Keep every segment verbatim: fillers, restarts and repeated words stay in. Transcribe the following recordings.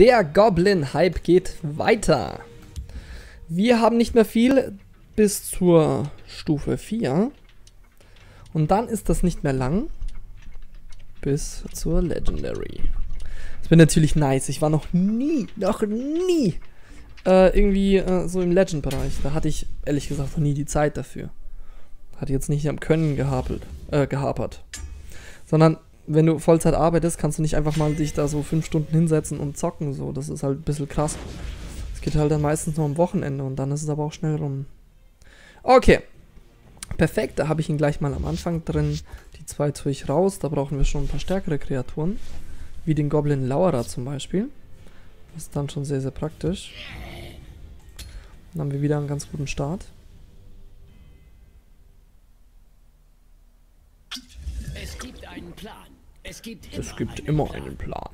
Der Goblin-Hype geht weiter. Wir haben nicht mehr viel bis zur Stufe vier. Und dann ist das nicht mehr lang. Bis zur Legendary. Das wäre natürlich nice. Ich war noch nie, noch nie äh, irgendwie äh, so im Legend-Bereich. Da hatte ich ehrlich gesagt noch nie die Zeit dafür. Hat jetzt nicht am Können gehapelt, äh, gehapert. Sondern wenn du Vollzeit arbeitest, kannst du nicht einfach mal dich da so fünf Stunden hinsetzen und zocken. So, das ist halt ein bisschen krass. Es geht halt dann meistens nur am Wochenende und dann ist es aber auch schnell rum. Okay. Perfekt, da habe ich ihn gleich mal am Anfang drin. Die zwei tue ich raus, da brauchen wir schon ein paar stärkere Kreaturen. Wie den Goblin Lauerer zum Beispiel. Das ist dann schon sehr, sehr praktisch. Dann haben wir wieder einen ganz guten Start. Es gibt einen Plan. Es gibt immer, es gibt einen, immer einen Plan.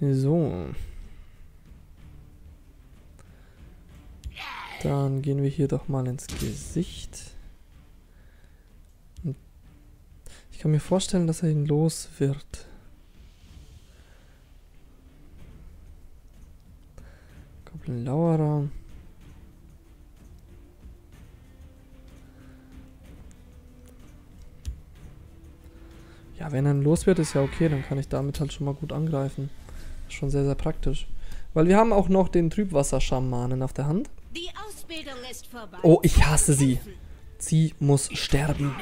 So. Dann gehen wir hier doch mal ins Gesicht. Ich kann mir vorstellen, dass er ihn los wird. Goblin Lauerer. Ja, wenn er ihn los wird, ist ja okay. Dann kann ich damit halt schon mal gut angreifen. Ist schon sehr, sehr praktisch. Weil wir haben auch noch den Trübwasserschamanen auf der Hand. Die Ausbildung ist vorbei. Oh, ich hasse sie. Sie muss sterben.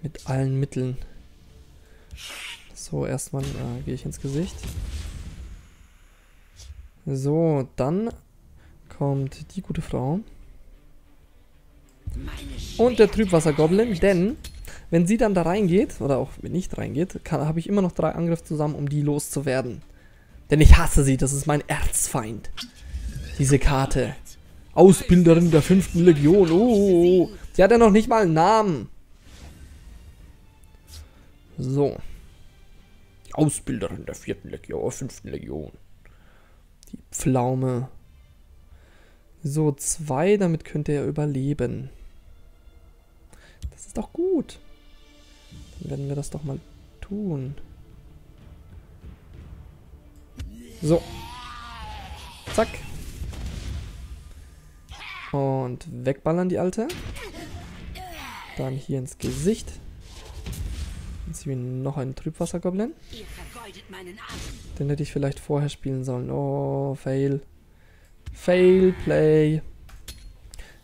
Mit allen Mitteln. So, erstmal äh, gehe ich ins Gesicht. So, dann kommt die gute Frau. Und der Trübwassergoblin, denn wenn sie dann da reingeht, oder auch wenn nicht reingeht, habe ich immer noch drei Angriffe zusammen, um die loszuwerden. Denn ich hasse sie, das ist mein Erzfeind. Diese Karte. Ausbilderin der fünften Legion. Oh, die hat ja noch nicht mal einen Namen. So. Ausbilderin der vierten Legion, fünften Legion. Die Pflaume. So, zwei, damit könnte er überleben. Das ist doch gut. Dann werden wir das doch mal tun. So. Zack. Und wegballern die Alte. Dann hier ins Gesicht. Jetzt ziehen wir noch einen Trübwassergoblin. Den hätte ich vielleicht vorher spielen sollen. Oh, fail. Fail play.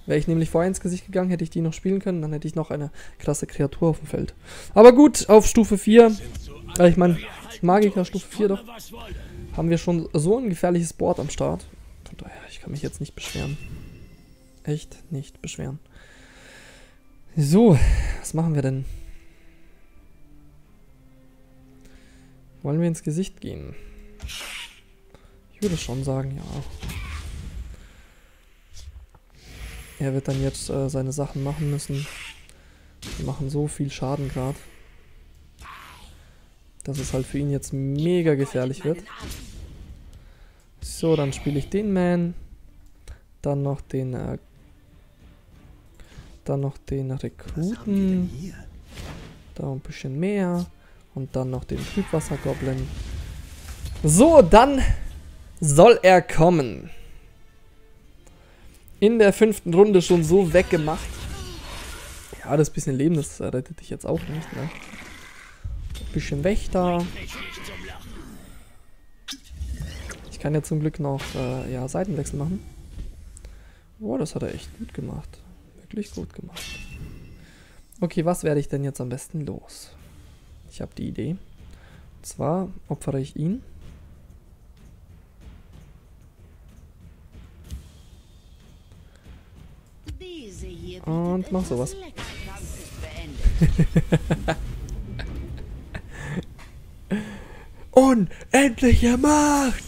Wäre ich nämlich vorher ins Gesicht gegangen, hätte ich die noch spielen können. Dann hätte ich noch eine krasse Kreatur auf dem Feld. Aber gut, auf Stufe vier. Äh, ich meine, Magiker Stufe vier doch. Haben wir schon so ein gefährliches Board am Start. Von daher, ich kann mich jetzt nicht beschweren. Echt nicht beschweren. So, was machen wir denn? Wollen wir ins Gesicht gehen? Ich würde schon sagen, ja. Er wird dann jetzt äh, seine Sachen machen müssen. Wir machen so viel Schaden gerade, dass es halt für ihn jetzt mega gefährlich wird. So, dann spiele ich den Man. Dann noch den äh, dann noch den Rekruten. Da ein bisschen mehr. Und dann noch den Trübwassergoblin. So, dann soll er kommen. In der fünften Runde schon so weggemacht. Ja, das bisschen Leben, das rettet dich jetzt auch nicht, ne? Bisschen Wächter. Ich kann ja zum Glück noch äh, ja, Seitenwechsel machen. Boah, das hat er echt gut gemacht. Wirklich gut gemacht. Okay, was werde ich denn jetzt am besten los? Ich habe die Idee. Und zwar opfere ich ihn. Und mach sowas. Unendliche Macht!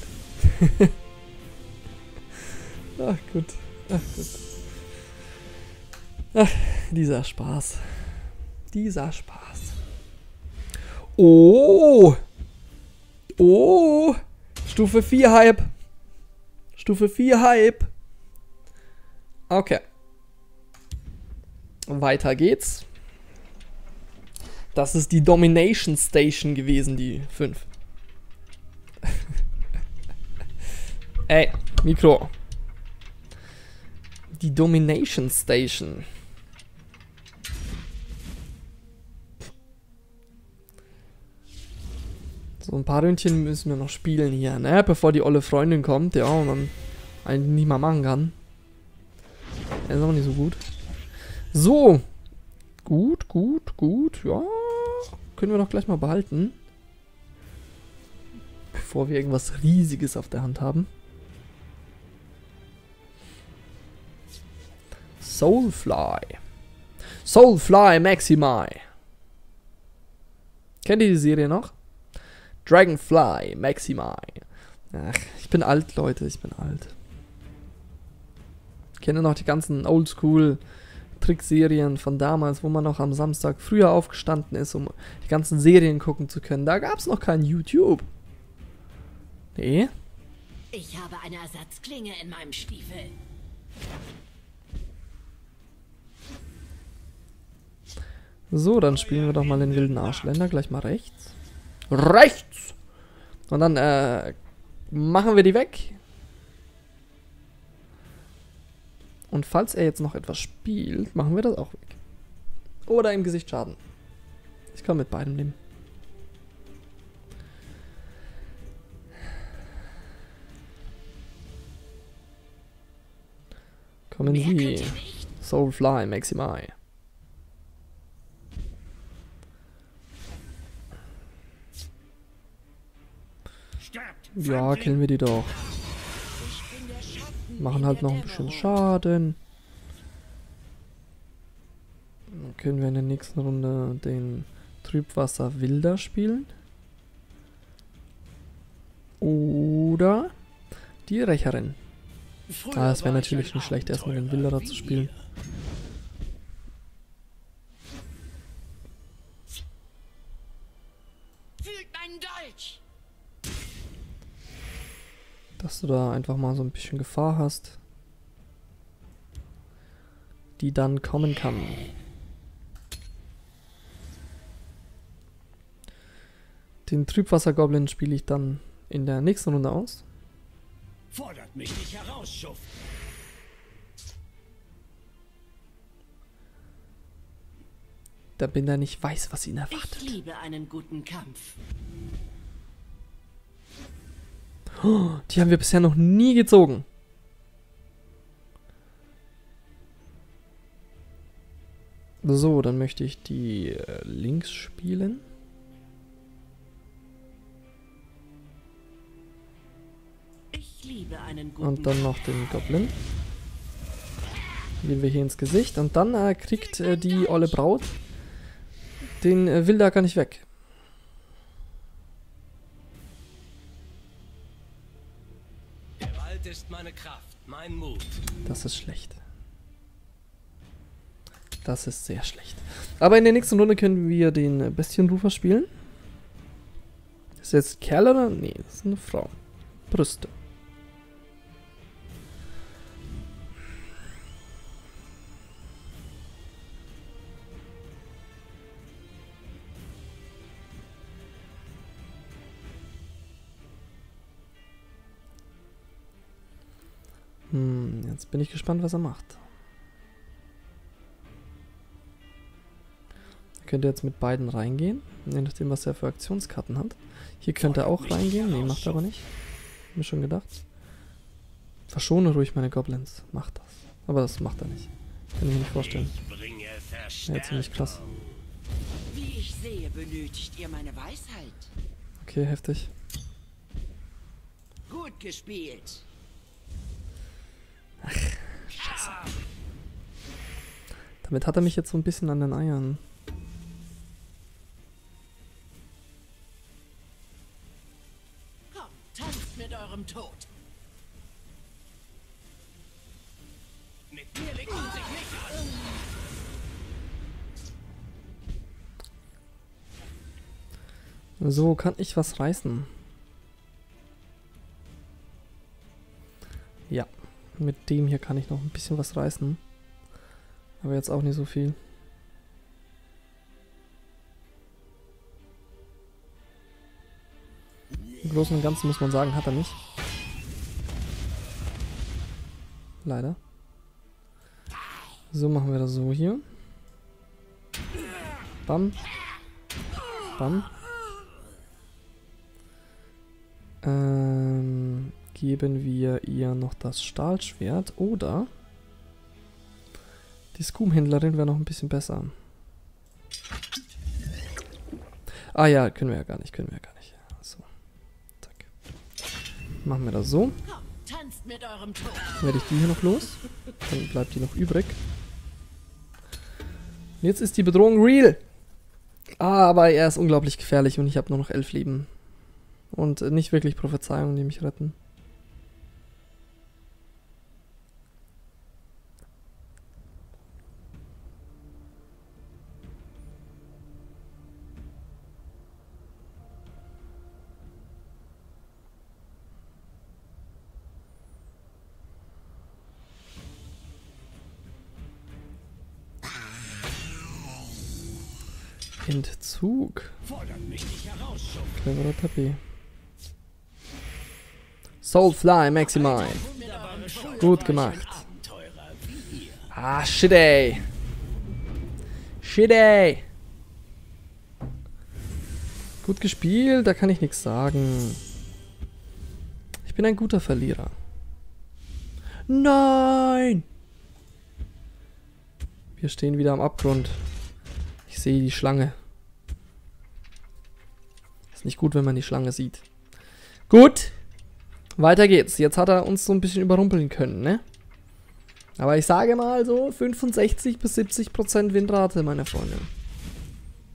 Ach gut, ach gut. Ach, dieser Spaß. Dieser Spaß. Oh! Oh! Stufe vier Hype. Stufe vier Hype. Okay. Weiter geht's. Das ist die Domination Station gewesen, die fünf. Ey, Mikro. Die Domination Station. So ein paar Ründchen müssen wir noch spielen hier, ne? Bevor die olle Freundin kommt, ja, und dann eigentlich nicht mal machen kann. Er ist auch nicht so gut. So. Gut, gut, gut, ja. Können wir doch gleich mal behalten. Bevor wir irgendwas Riesiges auf der Hand haben. Soulfly. Soulfly Maximi. Kennt ihr die Serie noch? Dragonfly Maximi. Ach, ich bin alt, Leute, ich bin alt. Ich kenne noch die ganzen Oldschool Trickserien von damals, wo man noch am Samstag früher aufgestanden ist, um die ganzen Serien gucken zu können. Da gab es noch kein YouTube. Nee. Ich habe eine Ersatzklinge in meinem Stiefel. So, dann spielen wir doch mal den wilden Arschländer. Gleich mal rechts. Rechts! Und dann äh, machen wir die weg. Und falls er jetzt noch etwas spielt, machen wir das auch weg. Oder im Gesicht Schaden. Ich kann mit beidem nehmen. Kommen Sie. Soulfly Maximi. Ja, killen wir die doch. Machen halt noch ein bisschen Schaden. Dann können wir in der nächsten Runde den Trübwasser Wilder spielen. Oder die Rächerin. Ah, es wäre natürlich nicht schlecht, erstmal den Wilderer zu spielen. Dass du da einfach mal so ein bisschen Gefahr hast, die dann kommen kann. Den Trübwasser-Goblin spiele ich dann in der nächsten Runde aus. Fordert mich nicht heraus, Schuft. Da bin er nicht weiß, was ihn erwartet. Ich liebe einen guten Kampf. Oh, die haben wir bisher noch nie gezogen. So, dann möchte ich die äh, links spielen. Ich liebe einen guten und dann noch den Goblin. Gehen wir hier ins Gesicht. Und dann äh, kriegt äh, die olle Braut den äh, Wilder gar nicht weg. Ist meine Kraft, mein Mut. Das ist schlecht. Das ist sehr schlecht. Aber in der nächsten Runde können wir den Bestienrufer spielen. Ist jetzt Kerl oder? Nee, das ist eine Frau. Brüste. Jetzt bin ich gespannt, was er macht. Er könnte jetzt mit beiden reingehen. Je nachdem, was er für Aktionskarten hat. Hier könnte er auch reingehen. Nee, macht er aber nicht. Hab mir schon gedacht. Verschone ruhig meine Goblins. Macht das. Aber das macht er nicht. Kann ich mir nicht vorstellen. Ja, ziemlich krass. Wie ich sehe, benötigt ihr meine Weisheit. Okay, heftig. Gut gespielt. Ach, scheiße. Damit hat er mich jetzt so ein bisschen an den Eiern. Komm, tanzt mit eurem Tod. Mit mir legen sie sich nicht an. So kann ich was reißen. Ja. Mit dem hier kann ich noch ein bisschen was reißen. Aber jetzt auch nicht so viel. Im Großen und Ganzen muss man sagen, hat er nicht. Leider. So machen wir das so hier. Bam. Bam. Ähm, geben wir ihr noch das Stahlschwert oder die Scoom-Händlerin wäre noch ein bisschen besser. Ah ja, können wir ja gar nicht, können wir ja gar nicht. So, zack. Machen wir das so. Werde ich die hier noch los? Dann bleibt die noch übrig. Jetzt ist die Bedrohung real. Ah, aber er ist unglaublich gefährlich und ich habe nur noch elf Leben. Und nicht wirklich Prophezeiungen, die mich retten. Entzug. Cleverer Tapet. Soulfly Maximine. Gut gemacht. Ah, shit ey. Shit ey. Gut gespielt, da kann ich nichts sagen. Ich bin ein guter Verlierer. Nein! Wir stehen wieder am Abgrund. Ich sehe die Schlange. Ist nicht gut, wenn man die Schlange sieht. Gut. Weiter geht's. Jetzt hat er uns so ein bisschen überrumpeln können, ne? Aber ich sage mal so fünfundsechzig bis siebzig Prozent Windrate, meine Freunde.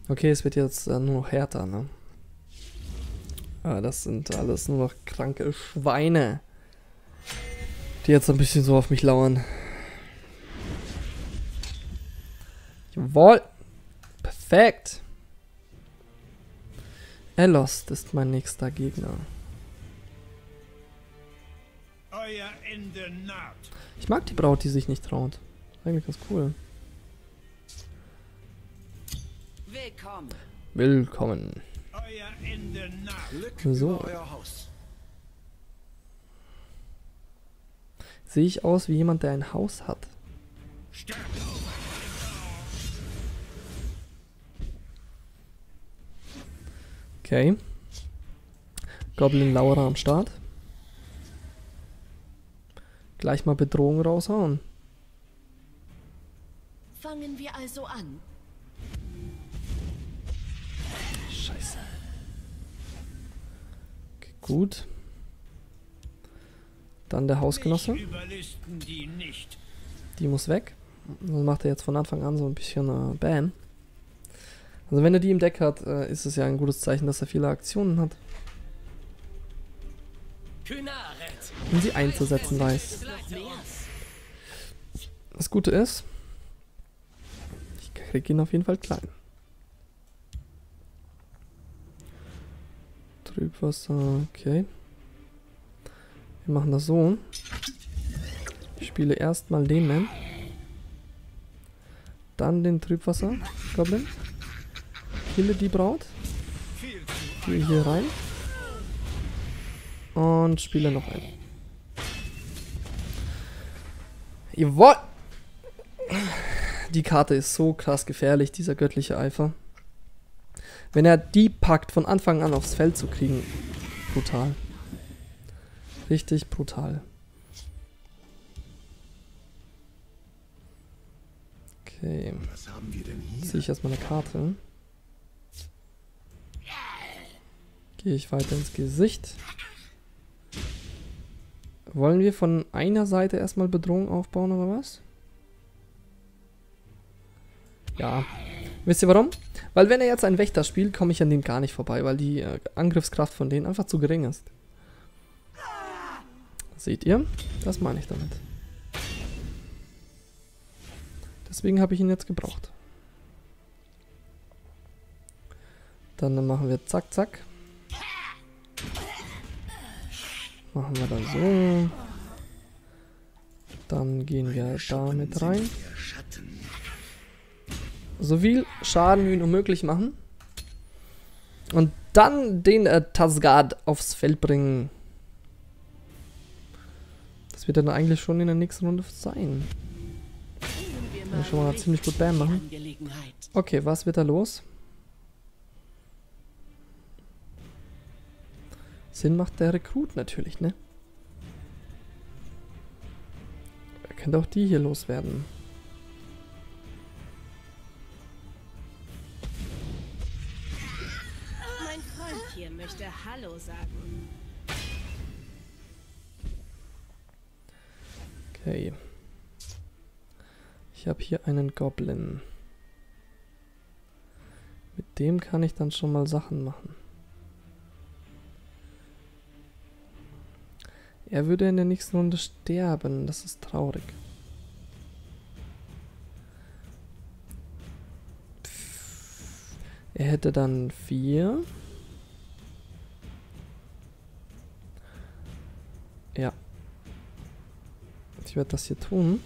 Okay, es wird jetzt äh, nur noch härter, ne? Aber das sind alles nur noch kranke Schweine. Die jetzt ein bisschen so auf mich lauern. Jawohl. Perfekt. Ellost ist mein nächster Gegner. Euer Ende naht. Ich mag die Braut, die sich nicht traut. Eigentlich ganz cool. Willkommen. Willkommen. Euer Ende naht. Glück über euer Haus. Sehe ich aus wie jemand, der ein Haus hat? Sterbe. Okay. Goblin Lauerer am Start. Gleich mal Bedrohung raushauen. Fangen wir also an. Scheiße. Okay, gut. Dann der Hausgenosse. Die muss weg. Dann macht er jetzt von Anfang an so ein bisschen äh, Bam. Also wenn er die im Deck hat, ist es ja ein gutes Zeichen, dass er viele Aktionen hat. Um sie einzusetzen weiß. Das Gute ist, ich kriege ihn auf jeden Fall klein. Trübwasser, okay. Wir machen das so. Ich spiele erstmal den Man. Dann den Trübwasser Goblin. Kille die Braut. Gehe hier rein. Und spiele noch ein. Jawohl! Die Karte ist so krass gefährlich, dieser göttliche Eifer. Wenn er die packt, von Anfang an aufs Feld zu kriegen. Brutal. Richtig brutal. Okay. Ziehe ich erstmal eine Karte. Gehe ich weiter ins Gesicht. Wollen wir von einer Seite erstmal Bedrohung aufbauen oder was? Ja. Wisst ihr warum? Weil wenn er jetzt einen Wächter spielt, komme ich an dem gar nicht vorbei, weil die äh, Angriffskraft von denen einfach zu gering ist. Seht ihr? Das meine ich damit. Deswegen habe ich ihn jetzt gebraucht. Dann machen wir zack, zack. Machen wir dann so. Dann gehen wir damit rein. So viel Schaden wie nur möglich machen. Und Dann den äh, Tasgard aufs Feld bringen. Das wird dann eigentlich schon in der nächsten Runde sein. Kann ich schon mal ziemlich gut Bam machen. Okay, was wird da los? Sinn macht der Rekrut natürlich, ne? Er könnte auch die hier loswerden. Mein Freund hier möchte Hallo sagen. Okay. Ich habe hier einen Goblin. Mit dem kann ich dann schon mal Sachen machen. Er würde in der nächsten Runde sterben. Das ist traurig. Pff. Er hätte dann vier. Ja. Ich werde das hier tun.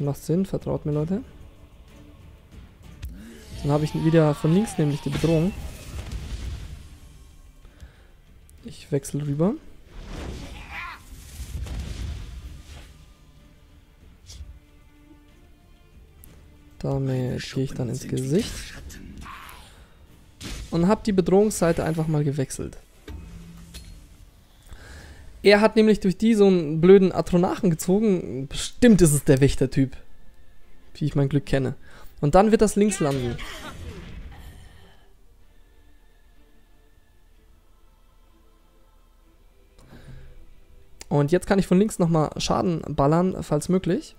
Macht Sinn, vertraut mir, Leute. Dann habe ich wieder von links nämlich die Bedrohung. Ich wechsle rüber. Damit gehe ich dann ins Gesicht. Und habe die Bedrohungsseite einfach mal gewechselt. Er hat nämlich durch die so einen blöden Atronachen gezogen. Bestimmt ist es der Wächtertyp. Wie ich mein Glück kenne. Und dann wird das links landen. Und jetzt kann ich von links nochmal Schaden ballern, falls möglich.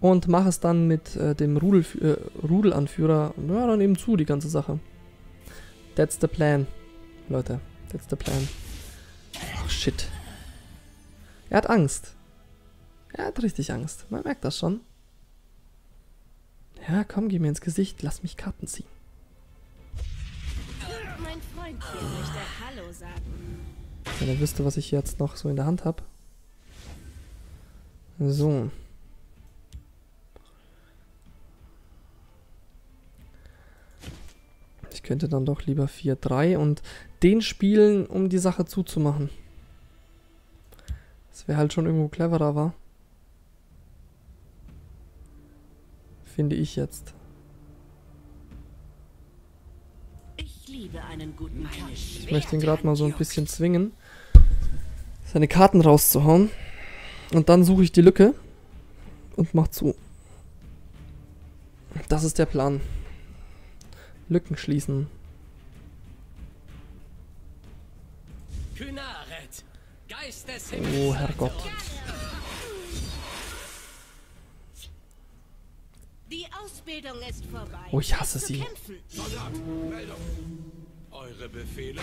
Und mache es dann mit äh, dem Rudel, äh, Rudelanführer, ja, dann eben zu, die ganze Sache. That's the plan, Leute. That's the plan. Oh, shit. Er hat Angst. Er hat richtig Angst. Man merkt das schon. Ja, komm, geh mir ins Gesicht. Lass mich Karten ziehen. Mein Freund hier möchte Hallo sagen. Wenn er wüsste, was ich jetzt noch so in der Hand habe. So. Ich könnte dann doch lieber vier drei und den spielen, um die Sache zuzumachen. Das wäre halt schon irgendwo cleverer, war. Finde ich jetzt. Ich liebe einen guten Mann. Ich möchte ihn gerade mal so ein bisschen zwingen, seine Karten rauszuhauen. Und dann suche ich die Lücke und mach zu. Das ist der Plan. Lücken schließen. Oh, Herrgott. Die Ausbildung ist vorbei. Oh, ich hasse sie. Eure Befehle.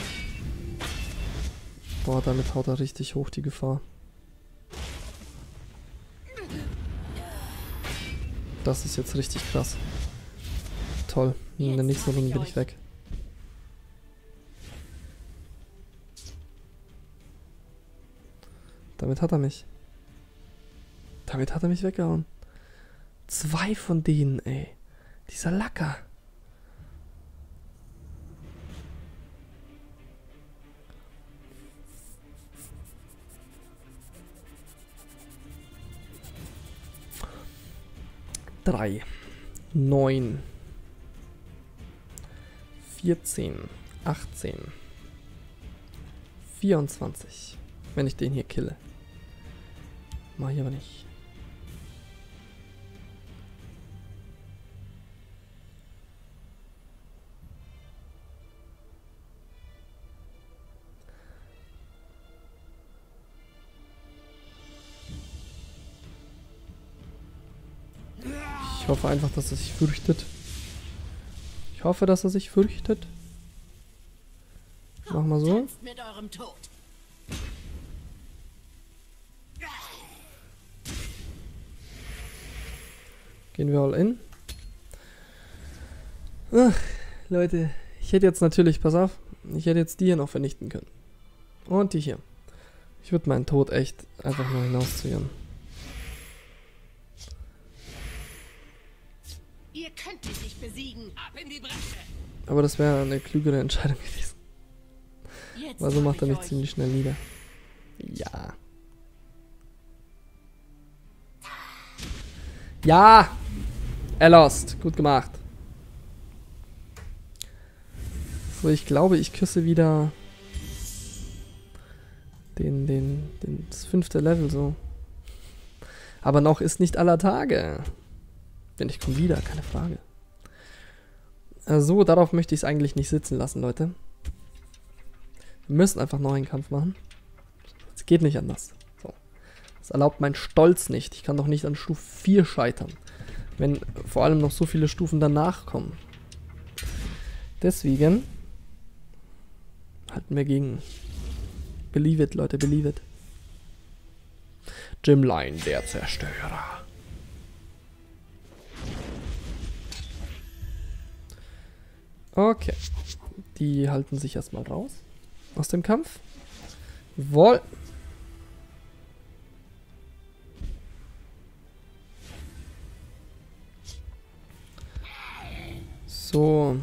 Boah, damit haut er richtig hoch die Gefahr. Das ist jetzt richtig krass. Toll. In der nächsten Runde bin ich weg. Damit hat er mich. Damit hat er mich weggehauen. Zwei von denen, ey. Dieser Lacker. Drei. Neun. vierzehn, achtzehn, vierundzwanzig, wenn ich den hier kille. Mach ich aber nicht. Ich hoffe einfach, dass er sich fürchtet. Ich hoffe, dass er sich fürchtet. Mach mal so. Gehen wir all in. Ach, Leute, ich hätte jetzt natürlich, pass auf, ich hätte jetzt die hier noch vernichten können. Und die hier. Ich würde meinen Tod echt einfach nur hinauszögern. Ihr könnt ihn nicht besiegen. Ab in die Bresche. Aber das wäre eine klügere Entscheidung gewesen. Jetzt weil so macht er mich euch. ziemlich schnell nieder. Ja. Ja! Er lost. Gut gemacht. So, ich glaube, ich küsse wieder den, den, den, das fünfte Level so. Aber noch ist nicht aller Tage. Denn ich komme wieder, keine Frage. So, darauf möchte ich es eigentlich nicht sitzen lassen, Leute. Wir müssen einfach noch einen Kampf machen. Es geht nicht anders. So. Das erlaubt mein Stolz nicht. Ich kann doch nicht an Stufe vier scheitern. Wenn vor allem noch so viele Stufen danach kommen. Deswegen halten wir gegen. Believe it, Leute, believe it. Gymlion, der Zerstörer. Okay. Die halten sich erstmal raus. Aus dem Kampf. Woll. So.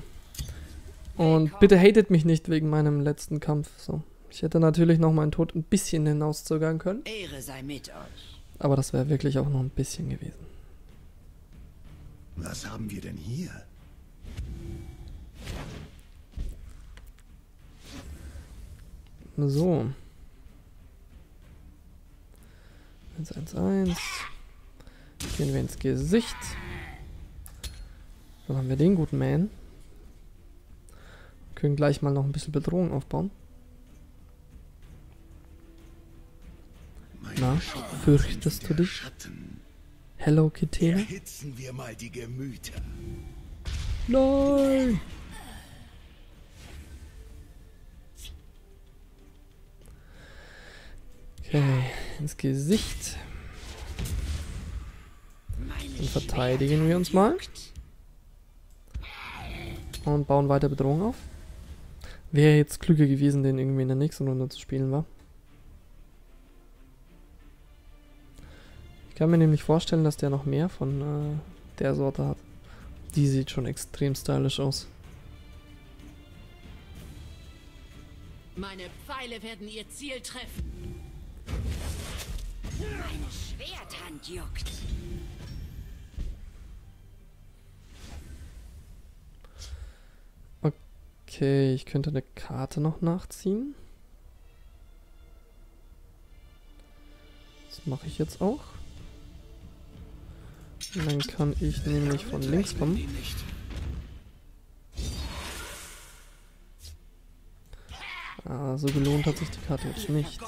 Und bitte hatet mich nicht wegen meinem letzten Kampf. So. Ich hätte natürlich noch meinen Tod ein bisschen hinauszögern können. Ehre sei mit euch. Aber das wäre wirklich auch noch ein bisschen gewesen. Was haben wir denn hier? So. eins eins eins. Gehen wir ins Gesicht. Dann haben wir den guten Man. Können gleich mal noch ein bisschen Bedrohung aufbauen. Na, fürchtest du dich? Hello, Kitty. Erhitzen wir mal die Gemüter. Nein! Okay, ins Gesicht. Dann verteidigen wir uns mal. Und bauen weiter Bedrohung auf. Wäre jetzt klüger gewesen, den irgendwie in der nächsten Runde zu spielen, war. Ich kann mir nämlich vorstellen, dass der noch mehr von äh, der Sorte hat. Die sieht schon extrem stylisch aus. Meine Pfeile werden ihr Ziel treffen. Meine Schwerthand juckt. Okay, ich könnte eine Karte noch nachziehen. Das mache ich jetzt auch. Und dann kann ich nämlich von links kommen. Ah, so gelohnt hat sich die Karte jetzt nicht.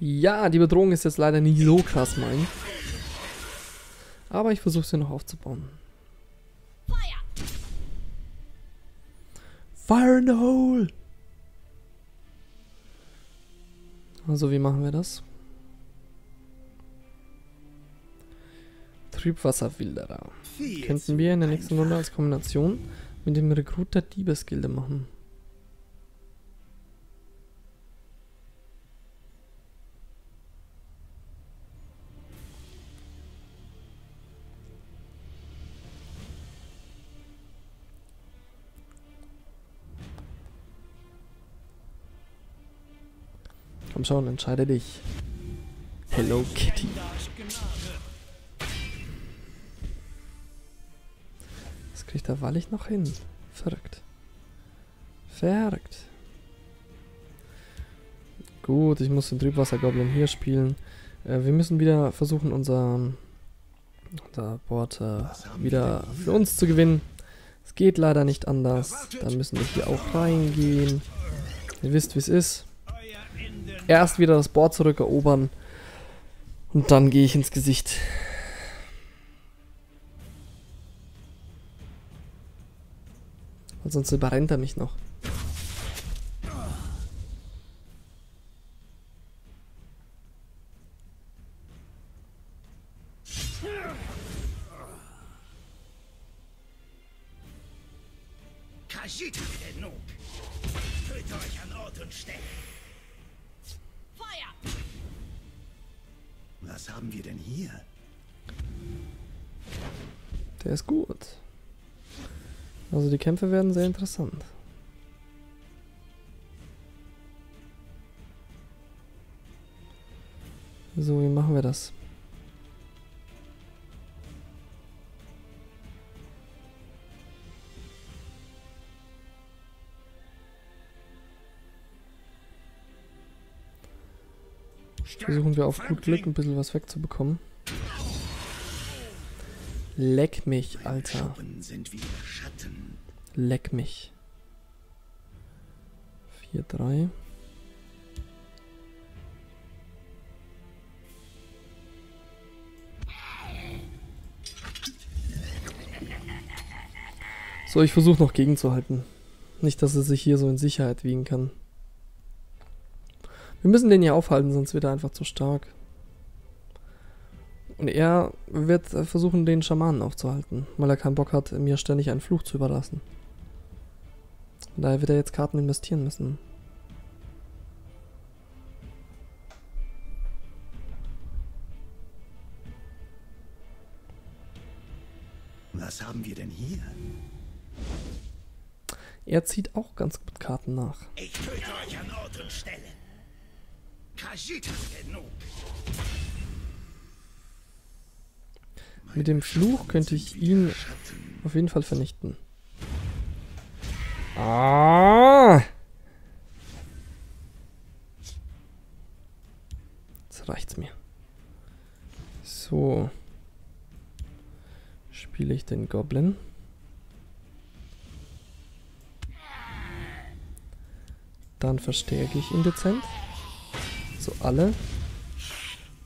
Ja, die Bedrohung ist jetzt leider nicht so krass, mein. Aber ich versuche sie noch aufzubauen. Fire in the hole! Also, wie machen wir das? Triebwasserwilderer. Könnten wir in der nächsten Runde als Kombination mit dem Rekrut der Diebesgilde machen. Komm schon, entscheide dich. Hello Kitty. Das kriegt er wahrlich noch hin. Verrückt. Verrückt. Gut, ich muss den Triebwasser-Goblin hier spielen. Äh, wir müssen wieder versuchen, unser, unser Board äh, wieder für uns zu gewinnen. Es geht leider nicht anders. Dann müssen wir hier auch reingehen. Ihr wisst, wie es ist. Erst wieder das Board zurückerobern und dann gehe ich ins Gesicht. Weil sonst überrennt er mich noch. Kajita. Genug. Tötet euch an Ort und Stelle. Feuer! Was haben wir denn hier? Der ist gut. Also die Kämpfe werden sehr interessant. So, wie machen wir das? Versuchen wir auf gut Glück ein bisschen was wegzubekommen. Leck mich, Alter. Leck mich. vier drei. So, ich versuche noch gegenzuhalten. Nicht, dass es sich hier so in Sicherheit wiegen kann. Wir müssen den hier aufhalten, sonst wird er einfach zu stark. Und er wird versuchen, den Schamanen aufzuhalten, weil er keinen Bock hat, mir ständig einen Fluch zu überlassen. Und daher wird er jetzt Karten investieren müssen. Was haben wir denn hier? Er zieht auch ganz gut Karten nach. Ich töte euch an Ort und Stelle. Mit dem Fluch könnte ich ihn auf jeden Fall vernichten. Ah! Jetzt reicht's mir. So. Spiele ich den Goblin. Dann verstärke ich ihn dezent. So, alle.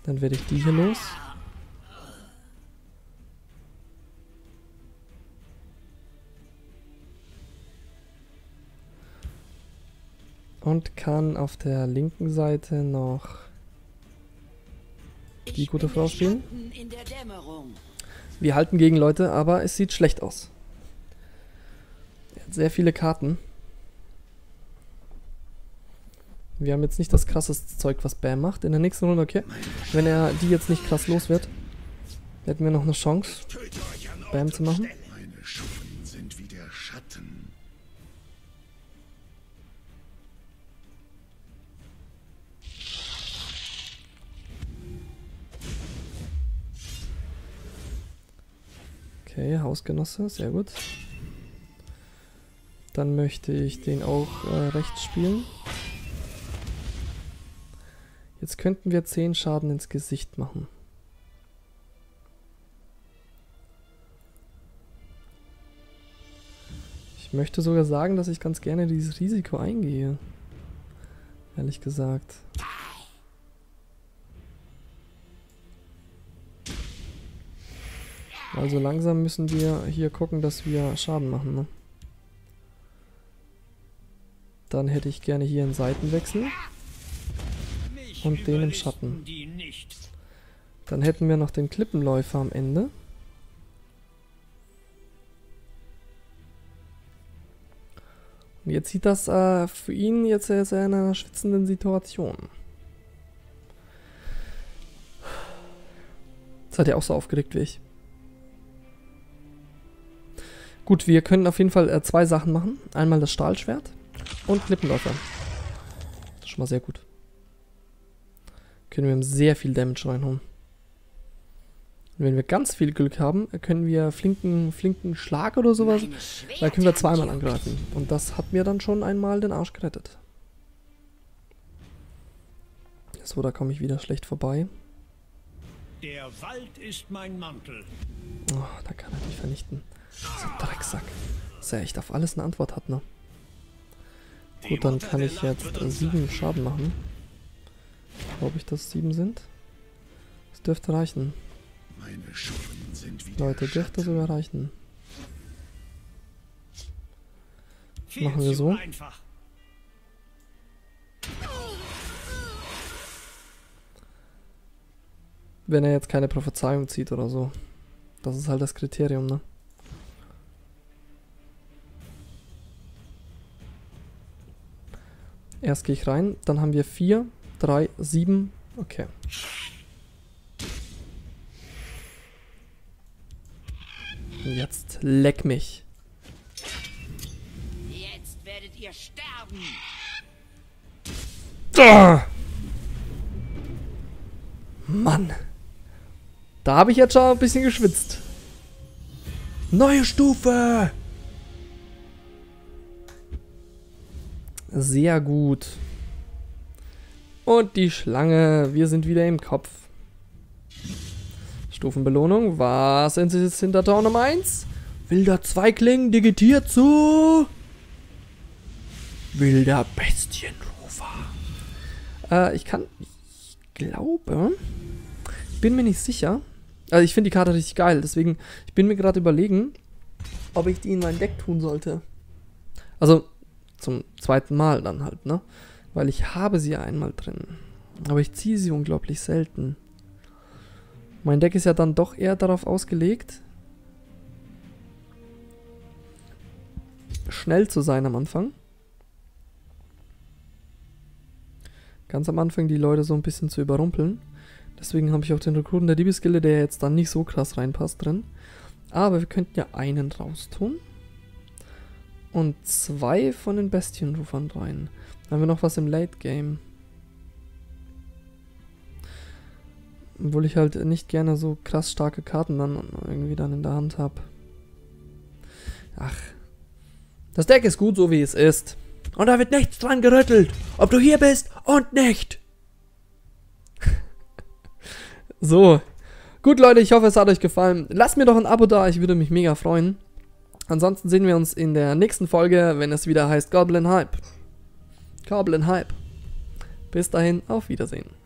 Dann werde ich die hier los. Und kann auf der linken Seite noch die gute Frau spielen. Wir halten gegen Leute, aber es sieht schlecht aus. Er hat sehr viele Karten. Wir haben jetzt nicht das krasseste Zeug, was Bam macht. In der nächsten Runde, okay. Wenn er die jetzt nicht krass los wird, hätten wir noch eine Chance, Bam zu machen. Meine Schuppen sind wie der Schatten. Okay, Hausgenosse, sehr gut. Dann möchte ich den auch äh, rechts spielen. Jetzt könnten wir zehn Schaden ins Gesicht machen. Ich möchte sogar sagen, dass ich ganz gerne dieses Risiko eingehe. Ehrlich gesagt. Also langsam müssen wir hier gucken, dass wir Schaden machen, ne? Dann hätte ich gerne hier einen Seitenwechsel. Und den im Schatten. Dann hätten wir noch den Klippenläufer am Ende. Und jetzt sieht das äh, für ihn jetzt er in einer schwitzenden Situation. Jetzt hat er auch so aufgeregt wie ich. Gut, wir können auf jeden Fall äh, zwei Sachen machen. Einmal das Stahlschwert und Klippenläufer. Das ist schon mal sehr gut. Können wir ihm sehr viel Damage reinhauen. Und wenn wir ganz viel Glück haben, können wir flinken, flinken Schlag oder sowas, da können wir zweimal angreifen. Und das hat mir dann schon einmal den Arsch gerettet. So, da komme ich wieder schlecht vorbei. Der Wald ist mein Mantel. Oh, da kann er mich vernichten. So ein Drecksack. Dass er echt auf alles eine Antwort hat, ne? Gut, dann kann ich jetzt sieben Schaden machen. Glaube ich, dass sieben sind. Das dürfte reichen. Meine Schuppen sind wieder Leute, dürfte sogar reichen. Machen wir so. Wenn er jetzt keine Prophezeiung zieht oder so. Das ist halt das Kriterium, ne? Erst gehe ich rein, dann haben wir vier, drei, sieben, okay. Jetzt leck mich. Jetzt werdet ihr sterben. Da! Mann. Da habe ich jetzt schon ein bisschen geschwitzt. Neue Stufe. Sehr gut. Und die Schlange. Wir sind wieder im Kopf. Stufenbelohnung. Was ist jetzt hinter Town Nummer eins? Wilder Zweigling digitiert zu wilder Bestienrufer. Äh, ich kann... Ich glaube... Ich bin mir nicht sicher. Also ich finde die Karte richtig geil. Deswegen, ich bin mir gerade überlegen, ob ich die in mein Deck tun sollte. Also zum zweiten Mal dann halt, ne? Weil ich habe sie ja einmal drin. Aber ich ziehe sie unglaublich selten. Mein Deck ist ja dann doch eher darauf ausgelegt, schnell zu sein am Anfang. Ganz am Anfang die Leute so ein bisschen zu überrumpeln. Deswegen habe ich auch den Rekruten der Diebeskille, der jetzt dann nicht so krass reinpasst, drin. Aber wir könnten ja einen raustun. Und zwei von den Bestienrufern rein. Dann haben wir noch was im Late Game. Obwohl ich halt nicht gerne so krass starke Karten dann irgendwie dann in der Hand habe. Ach. Das Deck ist gut, so wie es ist. Und da wird nichts dran gerüttelt. Ob du hier bist und nicht. So. Gut, Leute, ich hoffe, es hat euch gefallen. Lasst mir doch ein Abo da, ich würde mich mega freuen. Ansonsten sehen wir uns in der nächsten Folge, wenn es wieder heißt Goblin Hype. Goblin Hype. Bis dahin, auf Wiedersehen.